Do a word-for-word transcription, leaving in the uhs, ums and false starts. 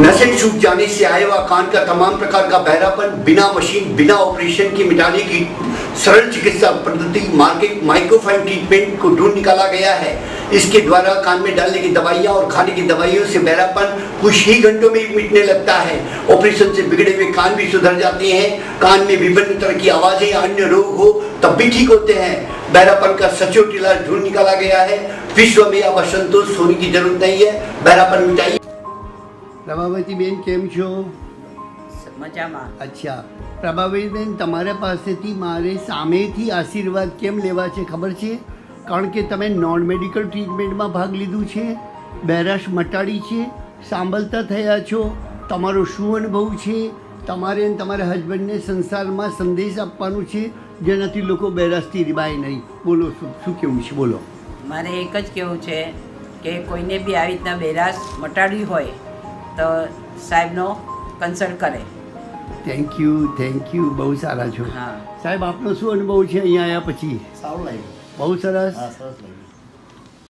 नसें सूख जाने से आए व कान का तमाम प्रकार का बहरापन बिना मशीन बिना ऑपरेशन की मिटाने की सरल चिकित्सा पद्धति मार्केट माइक्रोफाइन ट्रीटमेंट को ढूंढ निकाला गया है। इसके द्वारा कान में डालने की दवाइयाँ और खाने की दवाइयों से बहरापन कुछ ही घंटों में मिटने लगता है। ऑपरेशन से बिगड़े हुए कान भी सुधर जाते हैं। कान में विभिन्न तरह की आवाज़ें अन्य रोग हो तब भी ठीक होते हैं। बहरापन का सचोट इलाज ढूंढ निकाला गया है। विश्व में अब असंतोष होने की जरूरत नहीं है। बहरापन मिटाइए। प्रभावती बेन केम छो? मजामा। अच्छा प्रभावती बेन, तमारा पासेथी मारे सामेथी आशीर्वाद केम लेवा छे खबर छे? कारण के तमे नॉन मेडिकल ट्रीटमेंट में भाग लीधो छे, बेराश मटाड़ी छे, सांभळता थया छो। तमारो शुं अनुभव छे? तमारे अने तमारा हस्बेंडने संसार में संदेश आपवानो छे जेनाथी लोको बेराशथी रिबाय नहीं। बोलो शुं केवुं छे? बोलो। मारे एक ज केवुं छे के कोईने बी आ रीतना बेराश मटाड़ी होय तो साहेबनो कंसल्ट करे। थैंक यू थैंक यू, बहुत सारा छो। हाँ साहेब, आपनो शुं अनुभव छे? અહીંયા આયા પછી સારું લાગ્યું, બહુ સરસ, હા સરસ લાગ્યું।